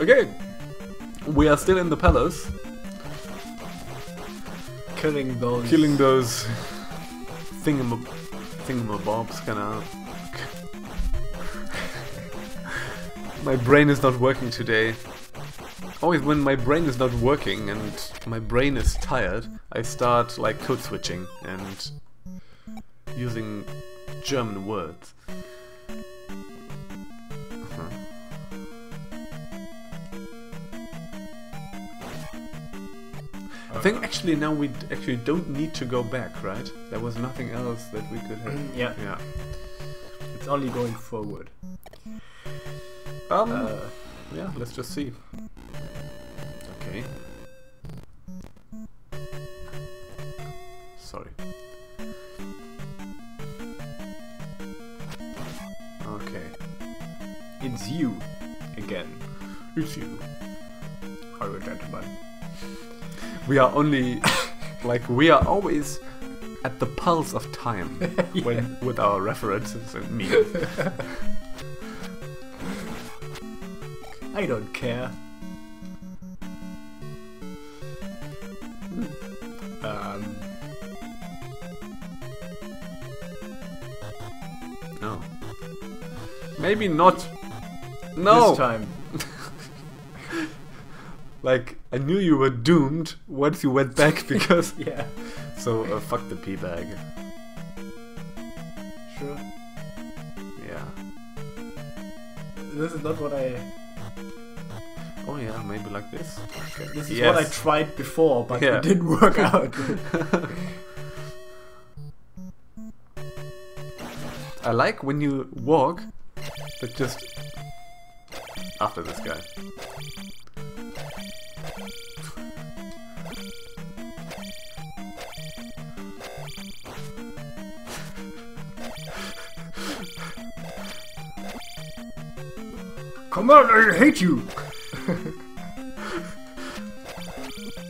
Okay, we are still in the palace. Killing those thingamabobs, kinda. My brain is not working today. Always when my brain is not working and my brain is tired, I start like code switching and using German words. I think actually now we actually don't need to go back, right? There was nothing else that we could have. Yeah. It's only going forward. Yeah, let's just see. Okay. Sorry. Okay. It's you again. It's you. Hello, gentlemen. We are only, like, we are always at the pulse of time with our references and memes. I don't care. No. Maybe not. No. This time. Like, I knew you were doomed once you went back because... yeah. So, fuck the pee-bag. Sure. Yeah. This is not what I... Oh yeah, maybe like this. Okay. This is what I tried before, but it didn't work out. I like when you walk, but just... after this guy. Come on, I hate you!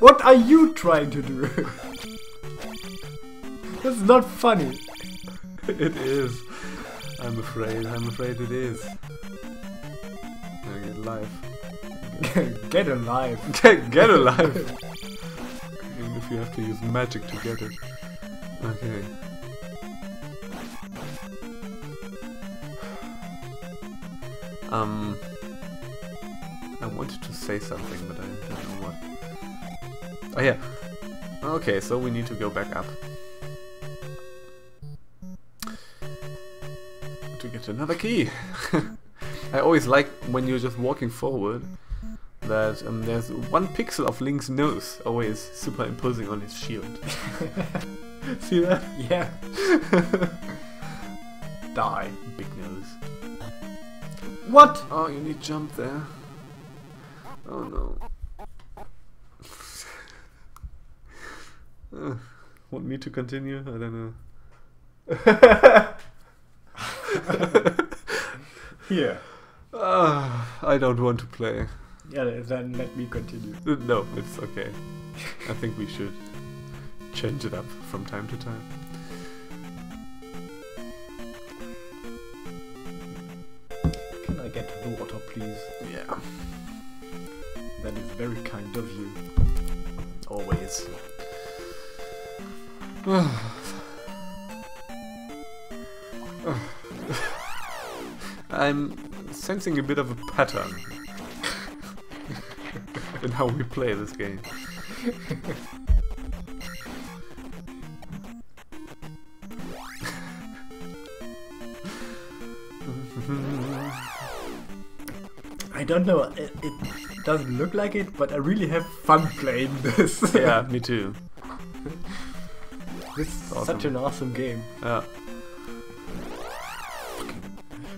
What are you trying to do? That's not funny. It is. I'm afraid it is. Get alive. Get alive. Get alive. Even if you have to use magic to get it. Okay. I wanted to say something, but I don't know what. Oh yeah. Okay, so we need to go back up. To get another key. I always like when you're just walking forward that there's one pixel of Link's nose always superimposing on his shield. See that? Yeah. Die, big nose. What? Oh, you need jump there. Oh no. Want me to continue? I don't know. Here. I don't want to play. Yeah, then let me continue. No, it's okay. I think we should change it up from time to time. Get the water, please. Yeah. That is very kind of you. Always. I'm sensing a bit of a pattern in how we play this game. I don't know, it doesn't look like it, but I really have fun playing this. Yeah, me too. This is awesome. Such an awesome game. Yeah.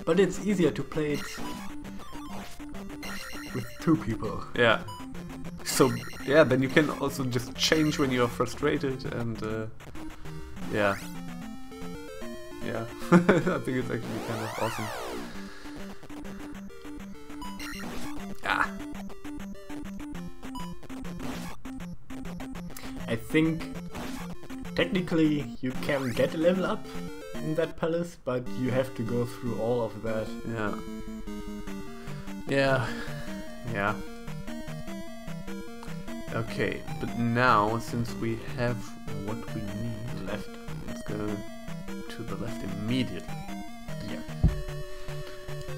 But it's easier to play it with two people. Yeah. So, yeah, then you can also just change when you're frustrated and, yeah. Yeah, I think it's actually kind of awesome. I think technically you can get a level up in that palace, but you have to go through all of that. Yeah. Yeah. Yeah. Okay, but now, since we have what we need left, let's go to the left immediately. Yeah.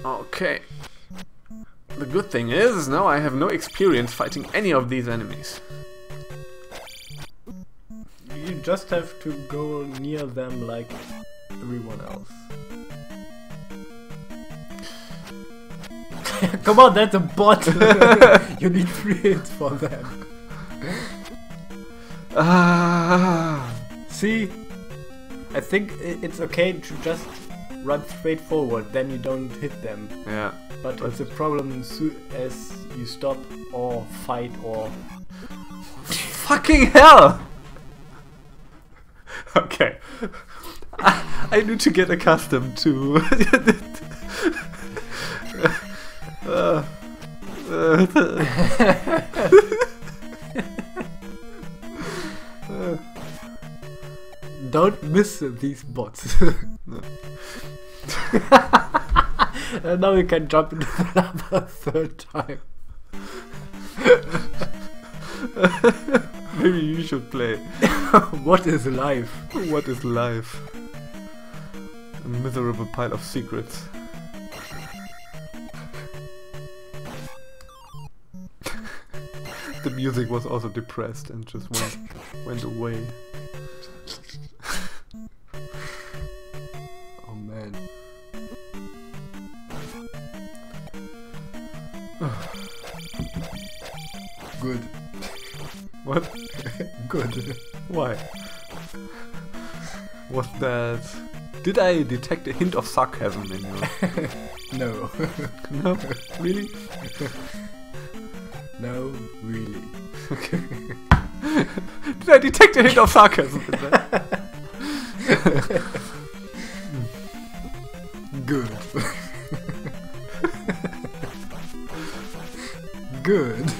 Okay. The good thing is, now I have no experience fighting any of these enemies. You just have to go near them like everyone else. Come on, that's a bot! You need 3 hits for that. See? I think it's okay to just run straight forward, then you don't hit them. Yeah. But it's a problem as you stop or fight or... Fucking hell! Okay. I need to get accustomed to... Don't miss these bots. And now you can jump into the lava a 3rd time. Maybe you should play. What is life? What is life? A miserable pile of secrets. The music was also depressed and just went away. Oh man. Good. What? Good. Why? Was that... Did I detect a hint of sarcasm in you? No. No? Really? No, really. Okay. Did I detect a hint of sarcasm? Good. Good.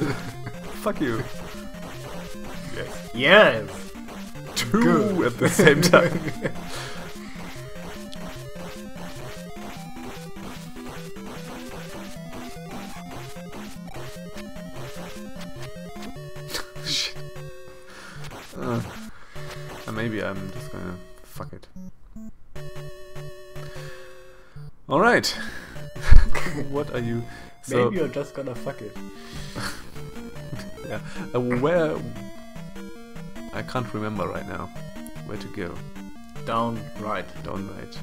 Fuck you. Yes. Yes. 2 Good. At the same time. Maybe I'm just gonna... fuck it. Alright! What are you... So maybe you're just gonna fuck it. Yeah. Where... I can't remember right now. Where to go. Down, right. Down, right.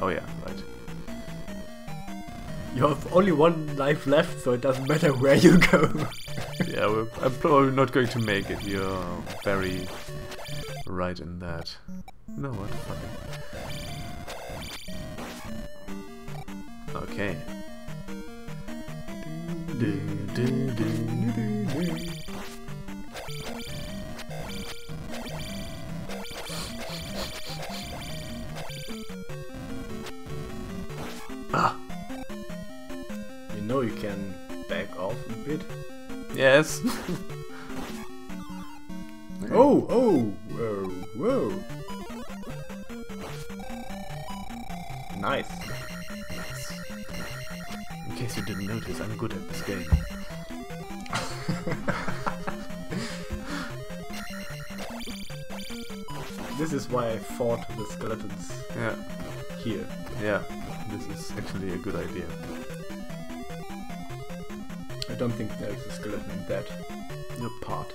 Oh yeah, right. You have only 1 life left, so it doesn't matter where you go. Yeah, I'm probably not going to make it. You're very... right in that. No, what the fuck? Okay. Ah! You know you can back off a bit. Yes! Oh, oh, whoa, whoa. Nice. Nice. In case you didn't notice, I'm good at this game. This is why I fought the skeletons. Yeah. Here. Yeah. This is actually a good idea. I don't think there is a skeleton in that. No part.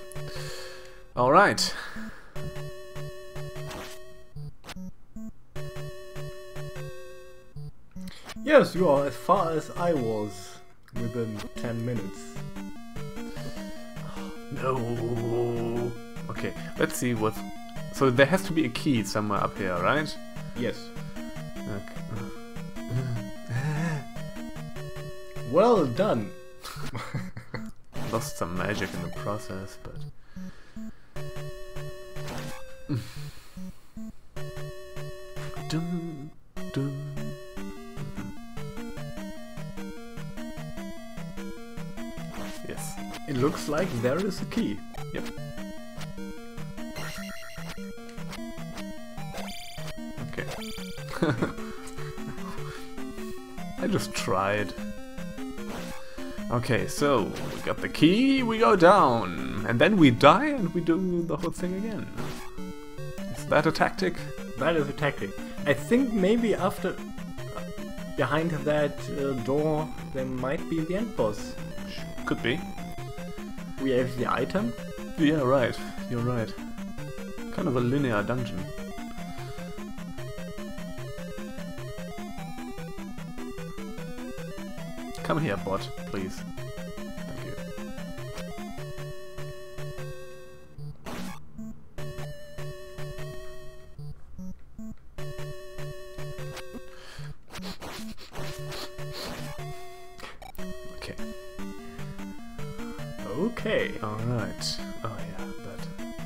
Alright. Yes, you are as far as I was within 10 minutes. No. Okay, let's see what... So there has to be a key somewhere up here, right? Yes. Okay. Well done. Lost some magic in the process, but... Dum, dum. Yes. It looks like there is a key. Yep. Okay. I just tried. Okay, so we got the key, we go down, and then we die and we do the whole thing again. Is that a tactic? That is a tactic. I think maybe after... behind that door there might be the end boss. Could be. We have the item? Yeah, right. You're right. Kind of a linear dungeon. Come here, bot, please. Thank you. Okay. Okay. All right. Oh yeah,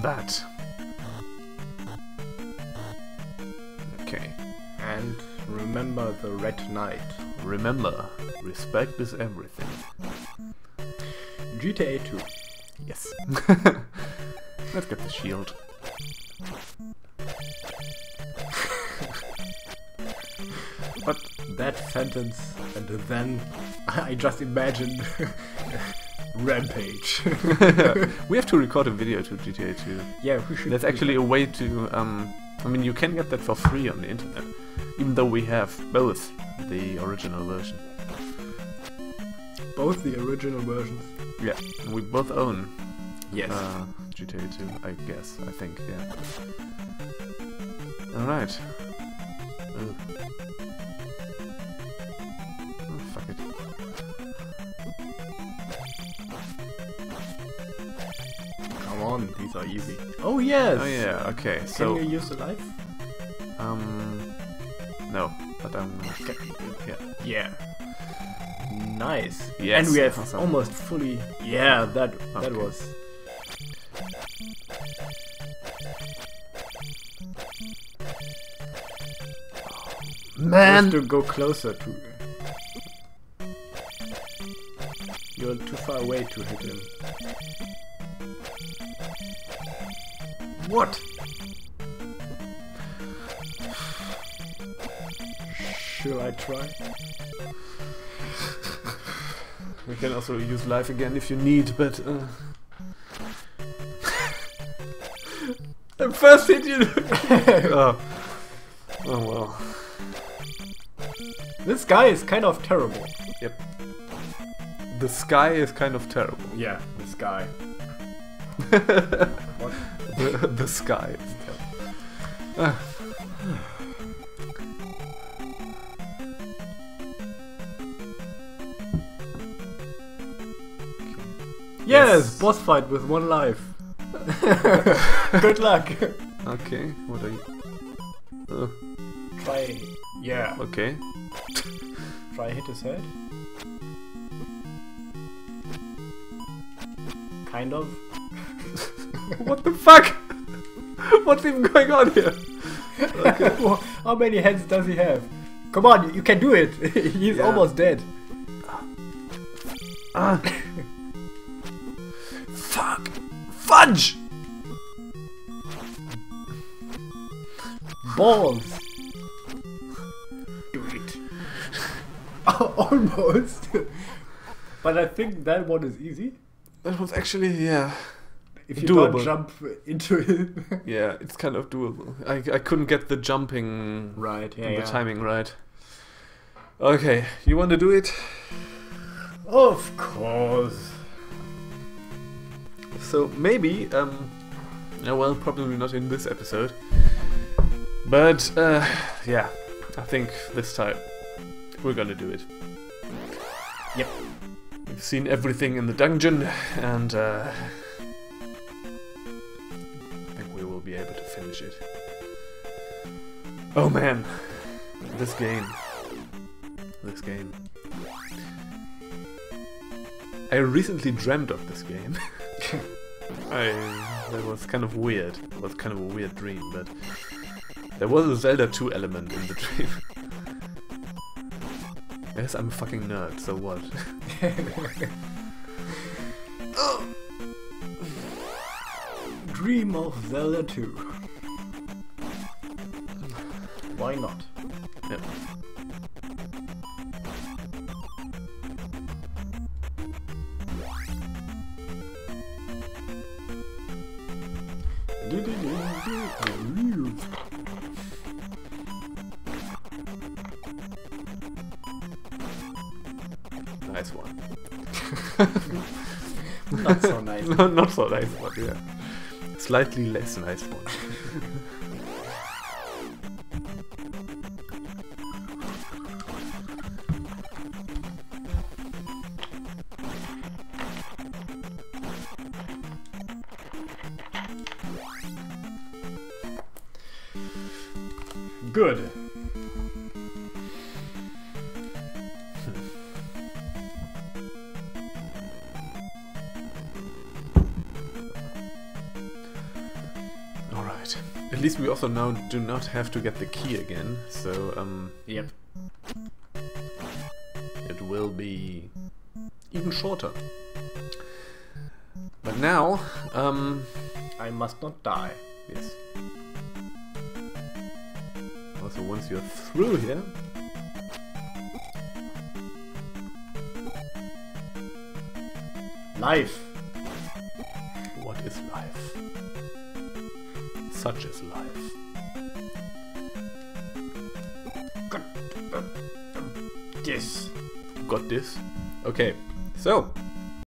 that. Okay. And remember the Red Knight. Remember, respect is everything. GTA 2. Yes. Let's get the shield. But that sentence, and then I just imagined rampage. We have to record a video to GTA 2. Yeah, we should. There's actually a way to... I mean, you can get that for free on the internet, even though we have both the original version. Both the original versions? Yeah, we both own. Yes. GTA 2, I guess, I think, yeah. Alright. Oh, fuck it. Come on, these are easy. Oh, yes! Oh, yeah, okay, so... Can you use the knife? No, but I'm... Okay. Yeah. Yeah. Nice. Yes. And we have awesome. Almost fully... Yeah, that was... Man! You have to go closer to... You're too far away to hit him. What? Shall I try? We can also use life again if you need, but... The first hit you... Oh well. This guy is kind of terrible. Yep. The sky is kind of terrible. Yeah, the sky. What? The sky is terrible. Yes, boss fight with one life. Good luck. Okay, what are you? Try. Yeah. Okay. Try hit his head. Kind of. What the fuck? What's even going on here? Okay. How many heads does he have? Come on, you can do it. He's almost dead. Fuck! Fudge! Balls! Do it. Almost! But I think that one is easy. That was actually, yeah. If you doable. Don't jump into it. Yeah, it's kind of doable. I couldn't get the jumping right, yeah, and the timing right. Okay, you want to do it? Of course! So maybe, well, probably not in this episode, but yeah, I think this time we're gonna do it. Yep. We've seen everything in the dungeon, and I think we will be able to finish it. Oh man, this game. I recently dreamt of this game. That was kind of weird. It was kind of a weird dream, but there was a Zelda 2 element in the dream. Yes, I'm a fucking nerd, so what? Oh! Dream of Zelda 2. Why not? Yep. Nice one. Not so nice. No, not so nice, but yeah. Slightly less nice one. Good. All right. At least we also now do not have to get the key again. So yep. It will be even shorter. But now I must not die. Yes. So once you're through here, life. What is life? Such is life. Got this. Okay, so.